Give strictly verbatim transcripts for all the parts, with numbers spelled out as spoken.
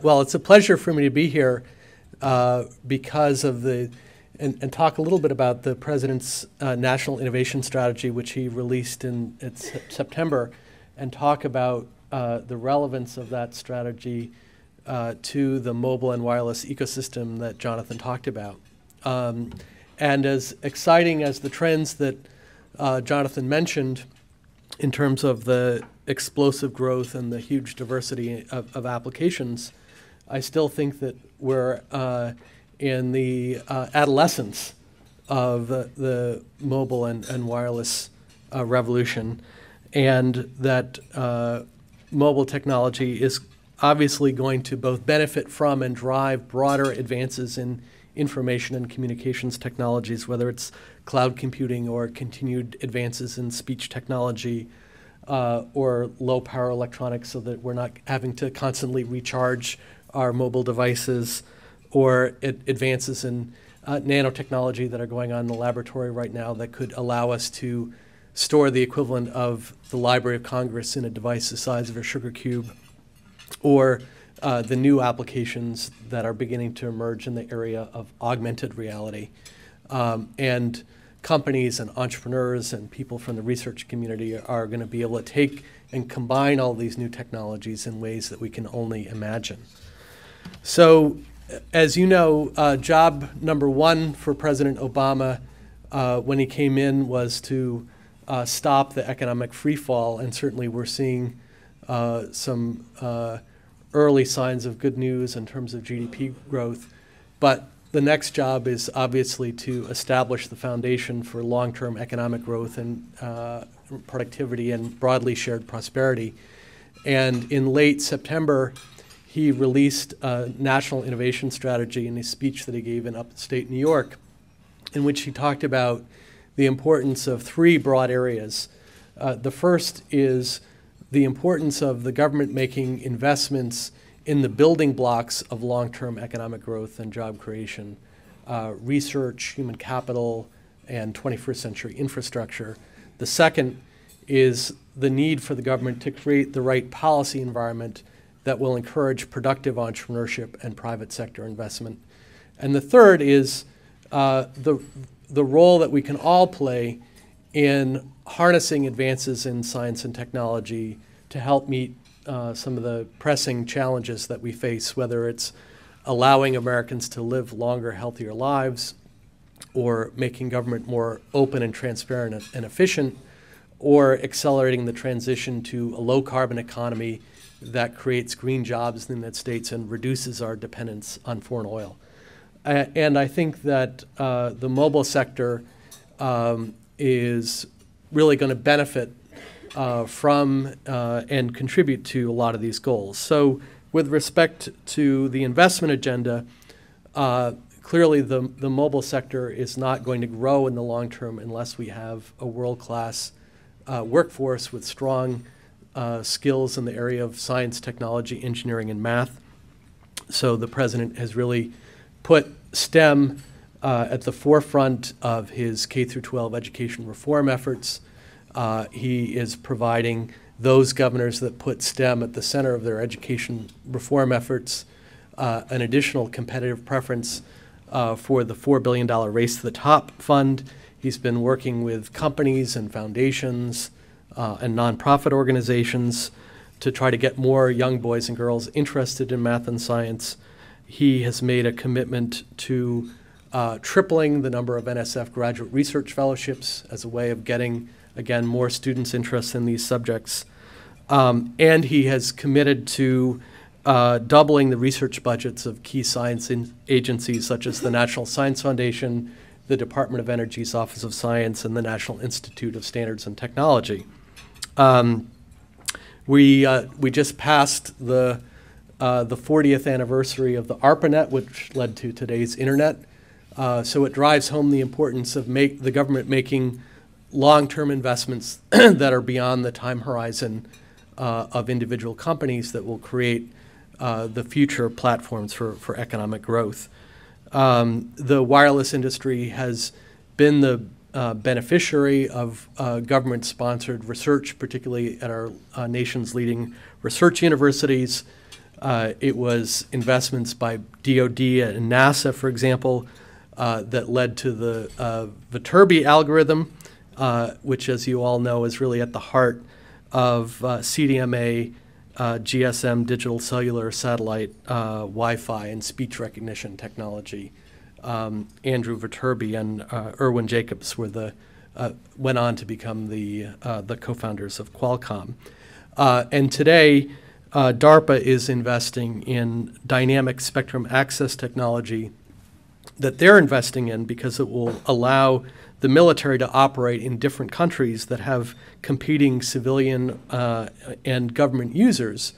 Well, it's a pleasure for me to be here uh, because of the, and, and talk a little bit about the President's uh, National Innovation Strategy, which he released in it's September, and talk about uh, the relevance of that strategy uh, to the mobile and wireless ecosystem that Jonathan talked about. Um, and as exciting as the trends that uh, Jonathan mentioned in terms of the explosive growth and the huge diversity of, of applications, I still think that we're uh, in the uh, adolescence of uh, the mobile and, and wireless uh, revolution, and that uh, mobile technology is obviously going to both benefit from and drive broader advances in information and communications technologies, whether it's cloud computing or continued advances in speech technology uh, or low power electronics so that we're not having to constantly recharge our mobile devices, or it advances in uh, nanotechnology that are going on in the laboratory right now that could allow us to store the equivalent of the Library of Congress in a device the size of a sugar cube, or uh, the new applications that are beginning to emerge in the area of augmented reality. Um, and companies and entrepreneurs and people from the research community are going to be able to take and combine all these new technologies in ways that we can only imagine. So, as you know, uh, job number one for President Obama uh, when he came in was to uh, stop the economic freefall, and certainly we're seeing uh, some uh, early signs of good news in terms of G D P growth. But the next job is obviously to establish the foundation for long-term economic growth and uh, productivity and broadly shared prosperity. And in late September, he released a national innovation strategy in a speech that he gave in upstate New York, in which he talked about the importance of three broad areas. Uh, the first is the importance of the government making investments in the building blocks of long-term economic growth and job creation, uh, research, human capital, and twenty-first century infrastructure. The second is the need for the government to create the right policy environment that will encourage productive entrepreneurship and private sector investment. And the third is uh, the, the role that we can all play in harnessing advances in science and technology to help meet uh, some of the pressing challenges that we face, whether it's allowing Americans to live longer, healthier lives, or making government more open and transparent and efficient, or accelerating the transition to a low-carbon economy that creates green jobs in the United States and reduces our dependence on foreign oil. Uh, and I think that uh, the mobile sector um, is really going to benefit uh, from uh, and contribute to a lot of these goals. So with respect to the investment agenda, uh, clearly the, the mobile sector is not going to grow in the long term unless we have a world-class uh, workforce with strong Uh, skills in the area of science, technology, engineering, and math. So the President has really put STEM uh, at the forefront of his K through twelve education reform efforts. Uh, he is providing those governors that put STEM at the center of their education reform efforts uh, an additional competitive preference uh, for the four billion dollar Race to the Top fund. He's been working with companies and foundations Uh, and nonprofit organizations to try to get more young boys and girls interested in math and science. He has made a commitment to uh, tripling the number of N S F graduate research fellowships as a way of getting, again, more students' interest in these subjects. Um, and he has committed to uh, doubling the research budgets of key science agencies such as the National Science Foundation, the Department of Energy's Office of Science, and the National Institute of Standards and Technology. Um, we, uh, we just passed the, uh, the fortieth anniversary of the ARPANET, which led to today's internet. Uh, so it drives home the importance of make, the government making long-term investments that are beyond the time horizon uh, of individual companies that will create uh, the future platforms for, for economic growth. Um, the wireless industry has been the Uh, beneficiary of uh, government-sponsored research, particularly at our uh, nation's leading research universities. Uh, it was investments by D O D and NASA, for example, uh, that led to the uh, Viterbi algorithm, uh, which, as you all know, is really at the heart of uh, C D M A, uh, G S M, digital cellular satellite, uh, Wi-Fi, and speech recognition technology. Um, Andrew Viterbi and uh, Irwin Jacobs were the uh, went on to become the uh, the co-founders of Qualcomm. Uh, and today, uh, DARPA is investing in dynamic spectrum access technology that they're investing in because it will allow the military to operate in different countries that have competing civilian uh, and government users,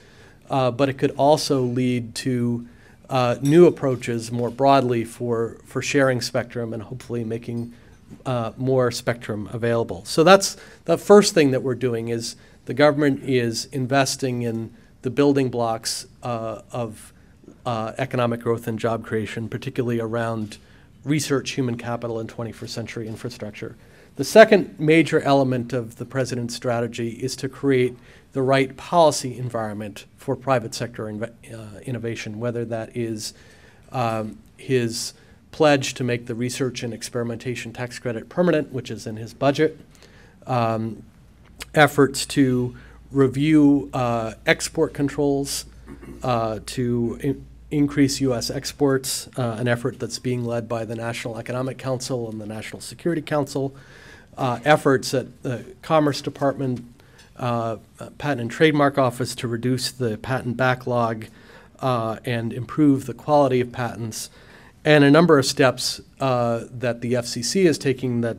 uh, but it could also lead to Uh, new approaches more broadly for, for sharing spectrum and hopefully making uh, more spectrum available. So that's the first thing that we're doing is the government is investing in the building blocks uh, of uh, economic growth and job creation, particularly around research, human capital, and twenty-first century infrastructure. The second major element of the president's strategy is to create the right policy environment for private sector in, uh, innovation, whether that is um, his pledge to make the research and experimentation tax credit permanent, which is in his budget, um, efforts to review uh, export controls uh, to in increase U S exports, uh, an effort that's being led by the National Economic Council and the National Security Council, uh, efforts at the Commerce Department, Uh, Patent and Trademark Office to reduce the patent backlog uh, and improve the quality of patents, and a number of steps uh, that the F C C is taking that